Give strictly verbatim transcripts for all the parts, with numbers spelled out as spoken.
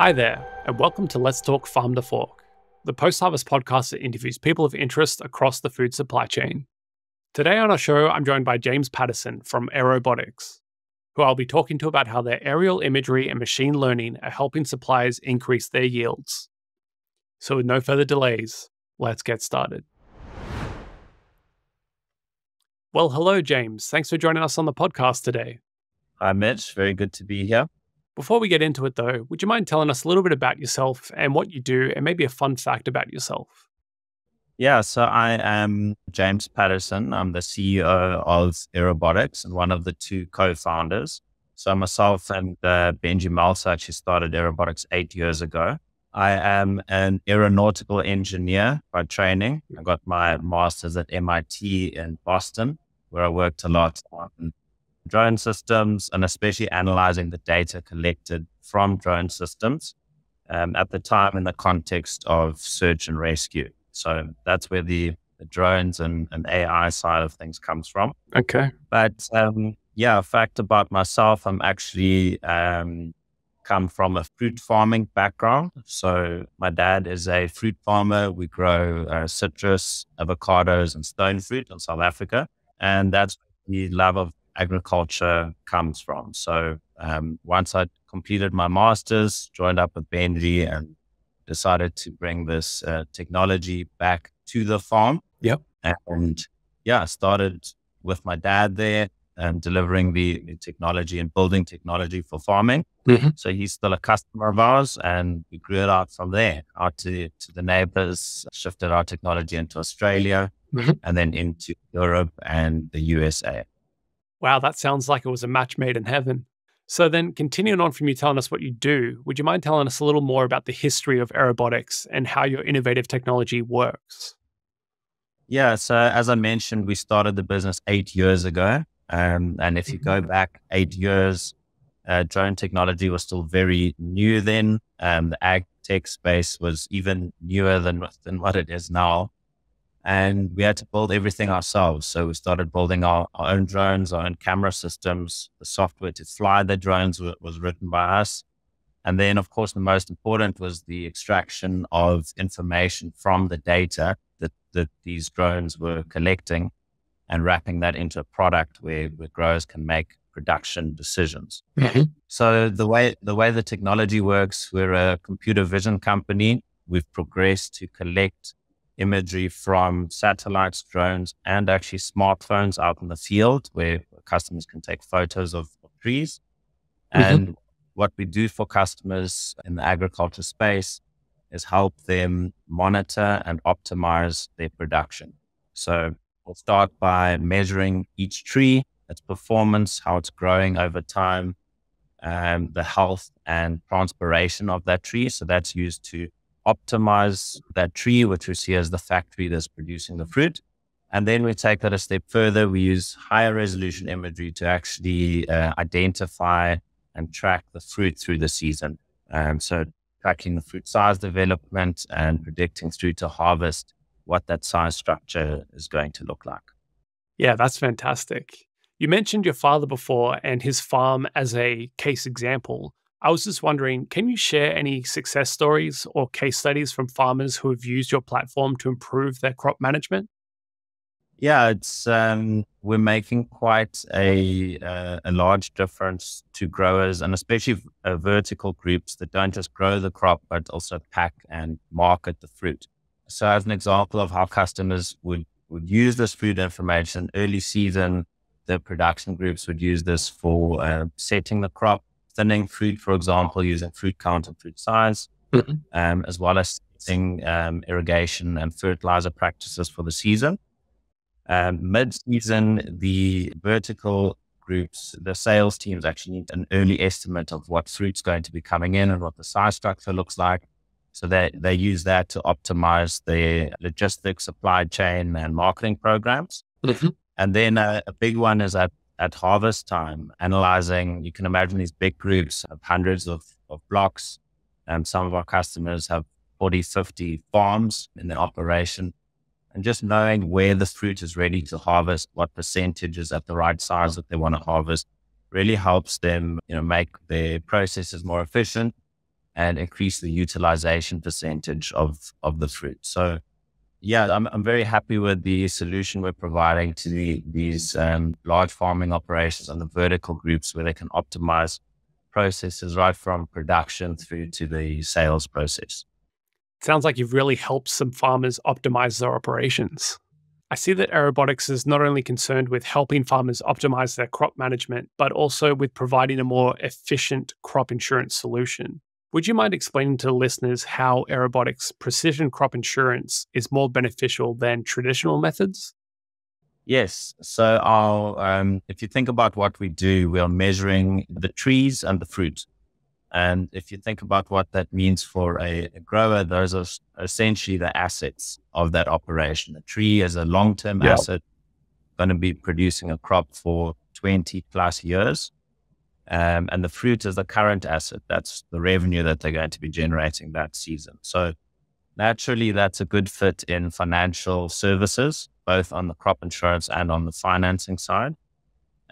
Hi there, and welcome to Let's Talk Farm to Fork, the post-harvest podcast that interviews people of interest across the food supply chain. Today on our show, I'm joined by James Paterson from Aerobotics, who I'll be talking to about how their aerial imagery and machine learning are helping suppliers increase their yields. So with no further delays, let's get started. Well, hello, James. Thanks for joining us on the podcast today. Hi, Mitch. Very good to be here. Before we get into it though, would you mind telling us a little bit about yourself and what you do and maybe a fun fact about yourself? Yeah, so I am James Paterson. I'm the C E O of Aerobotics and one of the two co-founders. So myself and uh, Benji Malsa actually started Aerobotics eight years ago. I am an aeronautical engineer by training. I got my master's at M I T in Boston, where I worked a lot on drone systems and especially analyzing the data collected from drone systems um, at the time in the context of search and rescue. So that's where the, the drones and, and A I side of things comes from. Okay. But um, yeah, a fact about myself, I'm actually um, come from a fruit farming background. So my dad is a fruit farmer. We grow uh, citrus, avocados and stone fruit in South Africa. And that's the love of agriculture comes from. So um, once I completed my master's, joined up with Benji and decided to bring this uh, technology back to the farm. Yep. And yeah, I started with my dad there and delivering the, the technology and building technology for farming. Mm-hmm. So he's still a customer of ours and we grew it out from there, out to, to the neighbors, shifted our technology into Australia mm-hmm. and then into Europe and the U S A. Wow, that sounds like it was a match made in heaven. So then continuing on from you telling us what you do, would you mind telling us a little more about the history of Aerobotics and how your innovative technology works? Yeah, so as I mentioned, we started the business eight years ago. Um, and if you go back eight years, uh, drone technology was still very new then. Um, the ag tech space was even newer than, than what it is now. And we had to build everything ourselves. So we started building our, our own drones, our own camera systems. The software to fly the drones was written by us. And then, of course, the most important was the extraction of information from the data that, that these drones were collecting and wrapping that into a product where, where growers can make production decisions. Mm-hmm. So the way, the way the technology works, we're a computer vision company. We've progressed to collect imagery from satellites, drones, and actually smartphones out in the field where customers can take photos of, of trees. And mm-hmm. what we do for customers in the agriculture space is help them monitor and optimize their production. So we'll start by measuring each tree, its performance, how it's growing over time, um, the health and transpiration of that tree. So that's used to optimize that tree, which we see as the factory that's producing the fruit. And then we take that a step further. We use higher resolution imagery to actually uh, identify and track the fruit through the season. Um, so tracking the fruit size development and predicting through to harvest what that size structure is going to look like. Yeah, that's fantastic. You mentioned your father before and his farm as a case example. I was just wondering, can you share any success stories or case studies from farmers who have used your platform to improve their crop management? Yeah, it's um, we're making quite a, uh, a large difference to growers and especially uh, vertical groups that don't just grow the crop, but also pack and market the fruit. So as an example of how customers would, would use this fruit information, early season, the production groups would use this for uh, setting the crop, thinning fruit, for example, using fruit count and fruit size, mm-hmm. um, as well as setting um, irrigation and fertilizer practices for the season. Um, mid-season, the vertical groups, the sales teams actually need an early estimate of what fruit's going to be coming in and what the size structure looks like. So they, they use that to optimize their logistics, supply chain, and marketing programs. Mm-hmm. And then uh, a big one is that at harvest time, analyzing, you can imagine these big groups of hundreds of, of blocks. Um, some of our customers have forty, fifty farms in their operation. And just knowing where the fruit is ready to harvest, what percentage is at the right size that they want to harvest, really helps them, you know, make their processes more efficient and increase the utilization percentage of, of the fruit. So yeah, I'm, I'm very happy with the solution we're providing to the, these um, large farming operations and the vertical groups where they can optimize processes right from production through to the sales process. It sounds like you've really helped some farmers optimize their operations. I see that Aerobotics is not only concerned with helping farmers optimize their crop management, but also with providing a more efficient crop insurance solution. Would you mind explaining to listeners how Aerobotics precision crop insurance is more beneficial than traditional methods? Yes. So our, um, if you think about what we do, we are measuring the trees and the fruit. And if you think about what that means for a, a grower, those are essentially the assets of that operation. A tree is a long-term yeah. asset, going to be producing a crop for twenty plus years. Um, and the fruit is the current asset. That's the revenue that they're going to be generating that season. So naturally, that's a good fit in financial services, both on the crop insurance and on the financing side.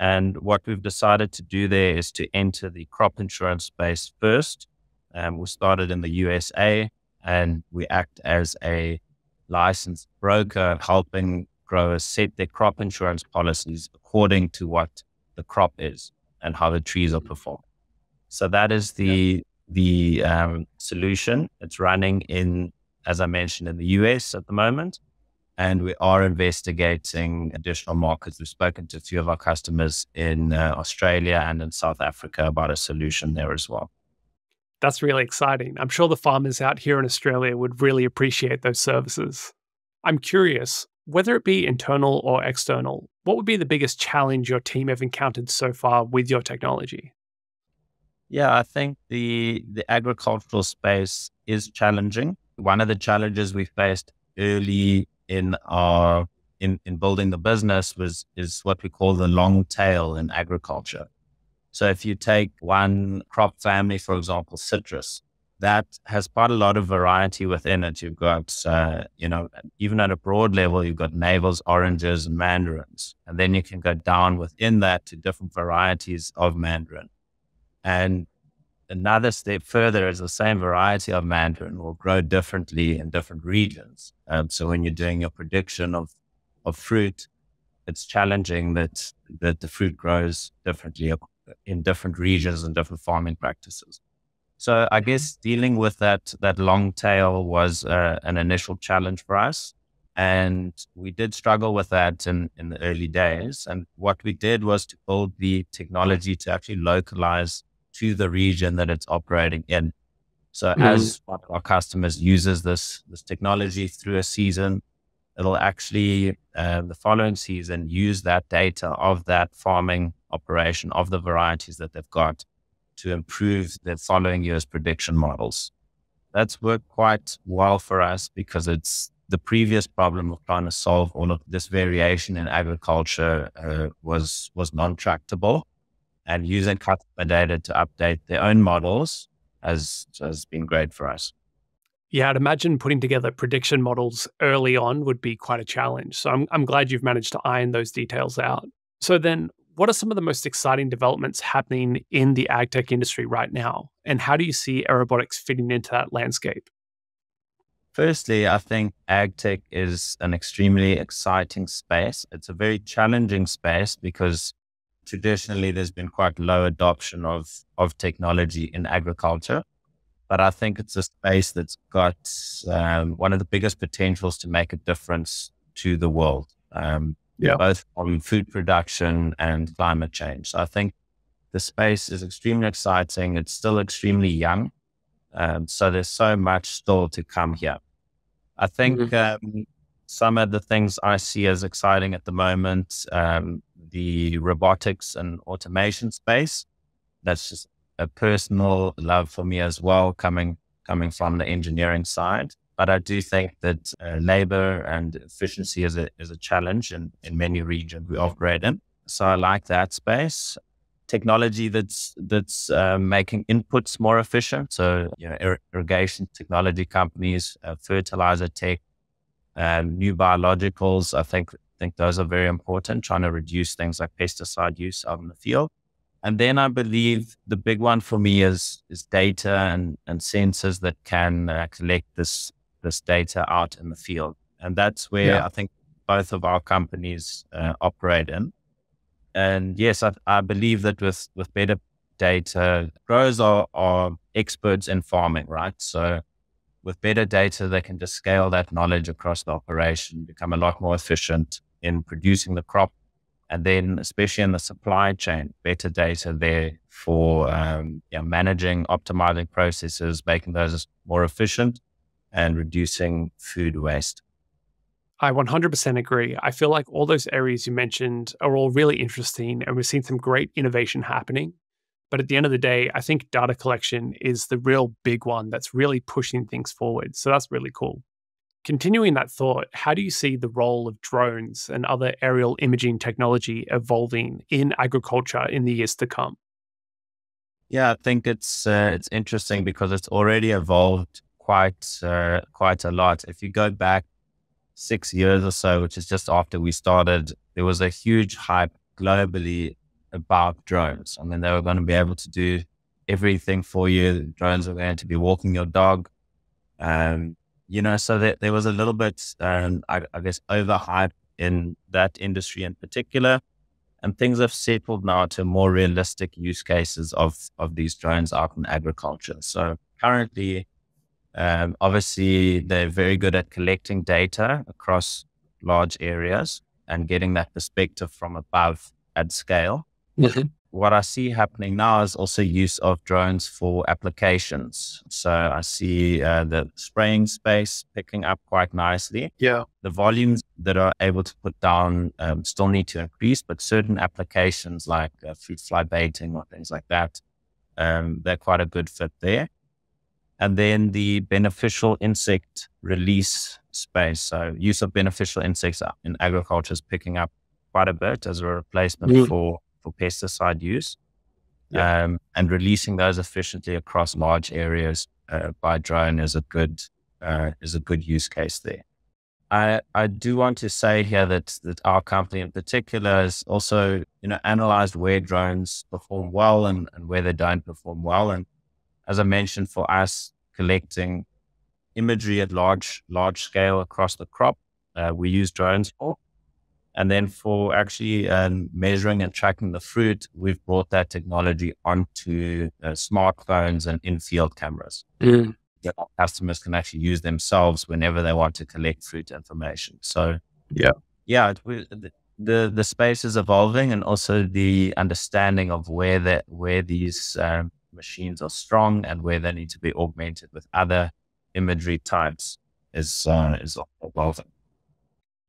And what we've decided to do there is to enter the crop insurance space first. Um, we started in the U S A, and we act as a licensed broker, helping growers set their crop insurance policies according to what the crop is and how the trees are performing. So that is the, the um, solution. It's running in, as I mentioned, in the U S at the moment, and we are investigating additional markets. We've spoken to a few of our customers in uh, Australia and in South Africa about a solution there as well. That's really exciting. I'm sure the farmers out here in Australia would really appreciate those services. I'm curious, whether it be internal or external, what would be the biggest challenge your team have encountered so far with your technology? Yeah, I think the, the agricultural space is challenging. One of the challenges we faced early in our, in, in building the business was, is what we call the long tail in agriculture. So if you take one crop family, for example, citrus, that has quite a lot of variety within it. You've got, uh, you know, even at a broad level, you've got navels, oranges, and mandarins. And then you can go down within that to different varieties of mandarin. And another step further is the same variety of mandarin will grow differently in different regions. Um, so when you're doing your prediction of, of fruit, it's challenging that, that the fruit grows differently in different regions and different farming practices. So I guess dealing with that, that long tail was uh, an initial challenge for us. And we did struggle with that in, in the early days. And what we did was to build the technology to actually localize to the region that it's operating in. So mm. as one of our customers uses this, this technology through a season, it'll actually, uh, the following season, use that data of that farming operation, of the varieties that they've got, to improve the following year's prediction models. That's worked quite well for us because it's the previous problem of trying to solve all of this variation in agriculture uh, was, was non-tractable, and using customer data to update their own models has, has been great for us. Yeah, I'd imagine putting together prediction models early on would be quite a challenge. So I'm, I'm glad you've managed to iron those details out. So then, what are some of the most exciting developments happening in the ag tech industry right now? And how do you see Aerobotics fitting into that landscape? Firstly, I think ag tech is an extremely exciting space. It's a very challenging space because traditionally there's been quite low adoption of, of technology in agriculture. But I think it's a space that's got um, one of the biggest potentials to make a difference to the world. Um, Yeah. both on food production and climate change. So I think the space is extremely exciting. It's still extremely young. Um, so there's so much still to come here. I think mm-hmm. um, some of the things I see as exciting at the moment, um, the robotics and automation space, that's just a personal love for me as well, coming, coming from the engineering side. But I do think that uh, labor and efficiency is a, is a challenge in, in many regions we operate in. So I like that space. Technology that's, that's uh, making inputs more efficient. So you know, ir irrigation technology companies, uh, fertilizer tech, um, new biologicals. I think, think those are very important, trying to reduce things like pesticide use out in the field. And then I believe the big one for me is is data and, and sensors that can uh, collect this this data out in the field. And that's where yeah. I think both of our companies uh, operate in. And yes, I, I believe that with, with better data, growers are, are experts in farming, right? So with better data, they can just scale that knowledge across the operation, become a lot more efficient in producing the crop. And then especially in the supply chain, better data there for um, you know, managing, optimizing processes, making those more efficient and reducing food waste. I one hundred percent agree. I feel like all those areas you mentioned are all really interesting and we've seen some great innovation happening. But at the end of the day, I think data collection is the real big one that's really pushing things forward. So that's really cool. Continuing that thought, how do you see the role of drones and other aerial imaging technology evolving in agriculture in the years to come? Yeah, I think it's uh, it's interesting because it's already evolved quite uh, quite a lot. If you go back six years or so, which is just after we started, there was a huge hype globally about drones. I mean, they were going to be able to do everything for you. Drones were going to be walking your dog. Um, You know, so there, there was a little bit, um, I, I guess, overhype in that industry in particular, and things have settled now to more realistic use cases of of these drones out in agriculture. So currently, um, obviously, they're very good at collecting data across large areas and getting that perspective from above at scale. Mm-hmm. What I see happening now is also use of drones for applications. So I see uh, the spraying space picking up quite nicely. Yeah. The volumes that are able to put down um, still need to increase, but certain applications like uh, fruit fly baiting or things like that, um, they're quite a good fit there. And then the beneficial insect release space. So use of beneficial insects in agriculture is picking up quite a bit as a replacement mm. for for pesticide use, yeah. um, and releasing those efficiently across large areas uh, by drone is a good uh, is a good use case there. I I do want to say here that that our company in particular has also you know analyzed where drones perform well and, and where they don't perform well. And as I mentioned, for us, collecting imagery at large large scale across the crop, uh, we use drones for. And then for actually um, measuring and tracking the fruit, we've brought that technology onto uh, smartphones and in-field cameras. Mm. That customers can actually use themselves whenever they want to collect fruit information. So yeah, yeah, it, we, the the space is evolving, and also the understanding of where that where these um, machines are strong and where they need to be augmented with other imagery types is uh, is evolving.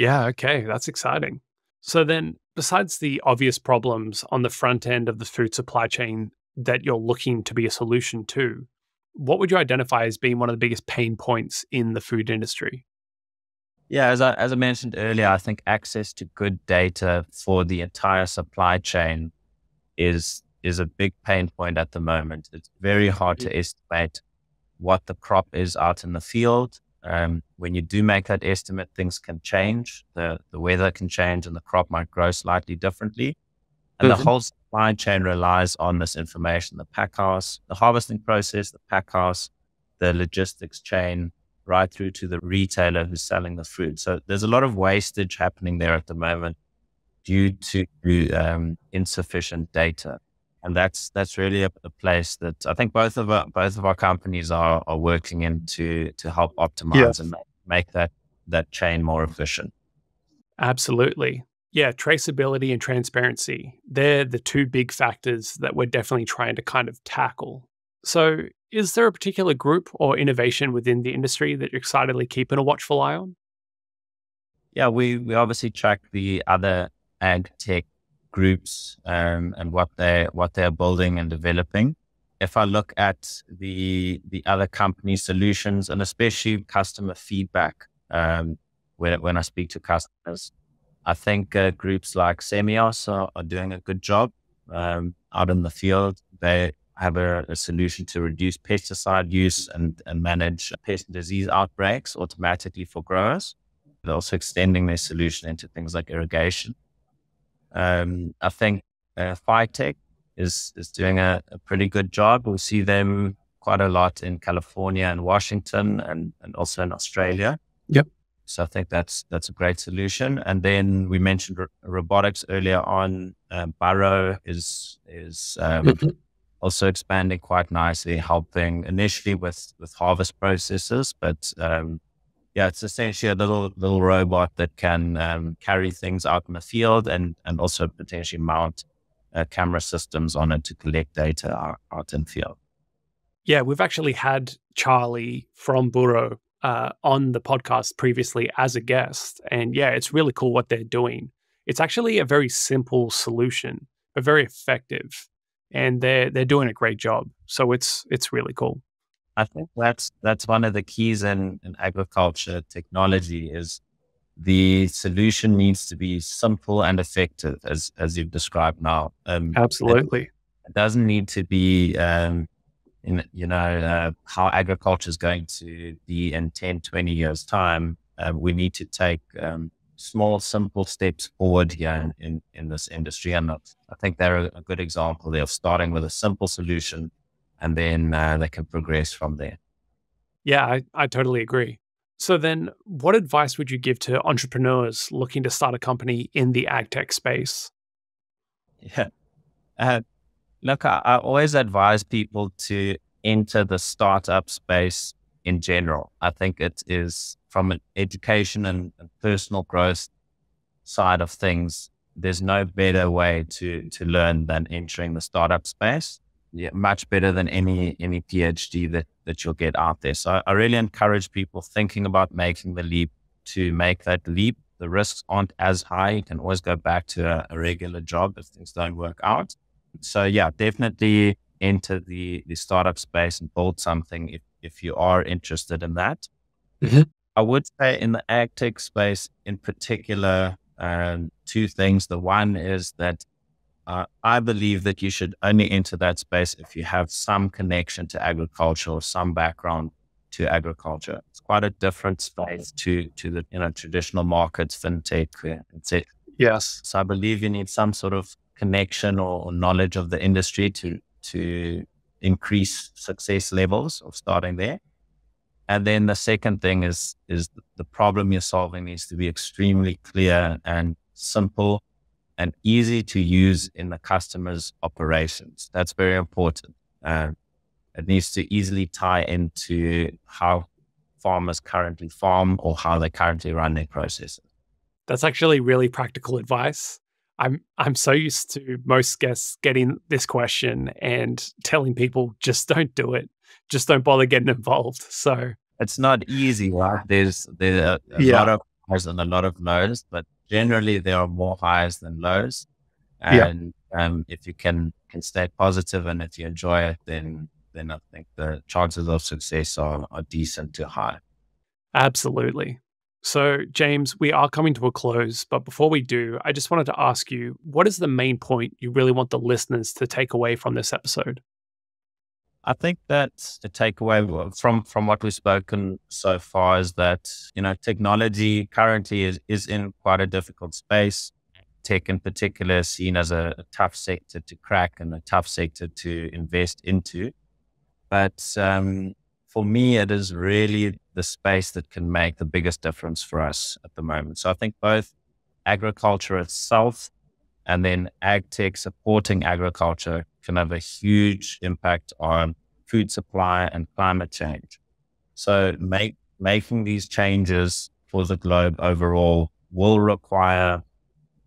Yeah, okay, that's exciting. So then, besides the obvious problems on the front end of the food supply chain that you're looking to be a solution to, what would you identify as being one of the biggest pain points in the food industry? Yeah, as I, as I mentioned earlier, I think access to good data for the entire supply chain is, is a big pain point at the moment. It's very hard to estimate what the crop is out in the field. Um, when you do make that estimate, things can change. The the weather can change and the crop might grow slightly differently. And mm-hmm. the whole supply chain relies on this information. The pack house, the harvesting process, the pack house, the logistics chain, right through to the retailer who's selling the fruit. So there's a lot of wastage happening there at the moment due to um, insufficient data. And that's that's really a, a place that I think both of our, both of our companies are are working in to to help optimize yeah. and make that that chain more efficient. Absolutely, yeah. Traceability and transparency—they're the two big factors that we're definitely trying to kind of tackle. So, is there a particular group or innovation within the industry that you're excitedly keeping a watchful eye on? Yeah, we we obviously track the other ag tech groups um, and what they what they're building and developing. If I look at the the other company solutions and especially customer feedback, um, when when I speak to customers, I think uh, groups like Semios are, are doing a good job um, out in the field. They have a, a solution to reduce pesticide use and, and manage pest and disease outbreaks automatically for growers. They're also extending their solution into things like irrigation. Um, I think uh, Phytech is is doing a, a pretty good job. We see them quite a lot in California and Washington, and, and also in Australia. Yep. So I think that's that's a great solution. And then we mentioned ro robotics earlier on. Um, Burro is is um, mm-hmm. also expanding quite nicely, helping initially with with harvest processes, but um, yeah, it's essentially a little little robot that can um, carry things out in the field, and and also potentially mount uh, camera systems on it to collect data out, out in field. Yeah, we've actually had Charlie from Burro Uh, on the podcast previously as a guest. And yeah, it's really cool what they're doing. It's actually a very simple solution, but very effective. And they're, they're doing a great job. So it's, it's really cool. I think that's, that's one of the keys in, in agriculture technology is the solution needs to be simple and effective, as, as you've described now. Um, Absolutely. It, it doesn't need to be, um, in, you know, uh, how agriculture is going to be in ten, twenty years time. Uh, we need to take um, small, simple steps forward here in, in, in this industry. And I think they're a good example there of starting with a simple solution, and then uh, they can progress from there. Yeah, I, I totally agree. So then what advice would you give to entrepreneurs looking to start a company in the ag tech space? Yeah. Uh, Look, I, I always advise people to enter the startup space in general. I think it is, from an education and, and personal growth side of things, there's no better way to, to learn than entering the startup space. Yeah, much better than any, any PhD that, that you'll get out there. So I really encourage people thinking about making the leap to make that leap. The risks aren't as high. You can always go back to a, a regular job if things don't work out. So yeah, definitely enter the, the startup space and build something if, if you are interested in that. Mm-hmm. I would say in the ag tech space in particular, um, two things. The one is that uh, I believe that you should only enter that space if you have some connection to agriculture or some background to agriculture. It's quite a different space to, to the you know, traditional markets, fintech, et cetera. Yes. So I believe you need some sort of connection or, or knowledge of the industry to, to increase success levels of starting there. And then the second thing is, is the problem you're solving needs to be extremely clear and simple and easy to use in the customer's operations. That's very important. Uh, it needs to easily tie into how farmers currently farm or how they currently run their processes. That's actually really practical advice. I'm, I'm so used to most guests getting this question and telling people, just don't do it. Just don't bother getting involved. So it's not easy, right? There's, there's a, a yeah. lot of highs and a lot of lows, but generally there are more highs than lows. And yeah. um, if you can, can stay positive and if you enjoy it, then, then I think the chances of success are, are decent to high. Absolutely. So James, we are coming to a close, but before we do, I just wanted to ask you, what is the main point you really want the listeners to take away from this episode? I think that the takeaway from, from what we've spoken so far is that, you know, technology currently is, is in quite a difficult space. Tech in particular is seen as a, a tough sector to crack and a tough sector to invest into. But, um, for me, it is really the space that can make the biggest difference for us at the moment. So I think both agriculture itself and then ag tech supporting agriculture can have a huge impact on food supply and climate change. So make, making these changes for the globe overall will require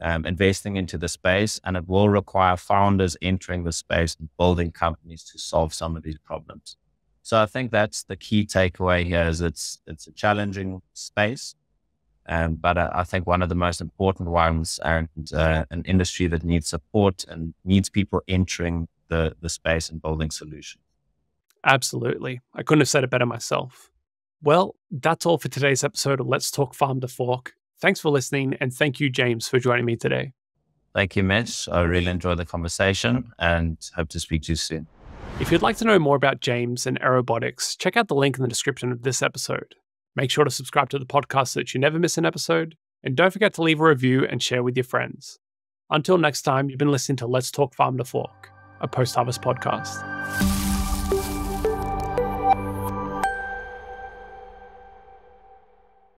um, investing into the space, and it will require founders entering the space and building companies to solve some of these problems. So I think that's the key takeaway here is it's, it's a challenging space. Um, but I, I think one of the most important ones, and uh, an industry that needs support and needs people entering the, the space and building solutions. Absolutely. I couldn't have said it better myself. Well, that's all for today's episode of Let's Talk Farm to Fork. Thanks for listening. And thank you, James, for joining me today. Thank you, Mitch. I really enjoyed the conversation and hope to speak to you soon. If you'd like to know more about James and Aerobotics, check out the link in the description of this episode. Make sure to subscribe to the podcast so that you never miss an episode, and don't forget to leave a review and share with your friends. Until next time, you've been listening to Let's Talk Farm to Fork. a post-harvest podcast.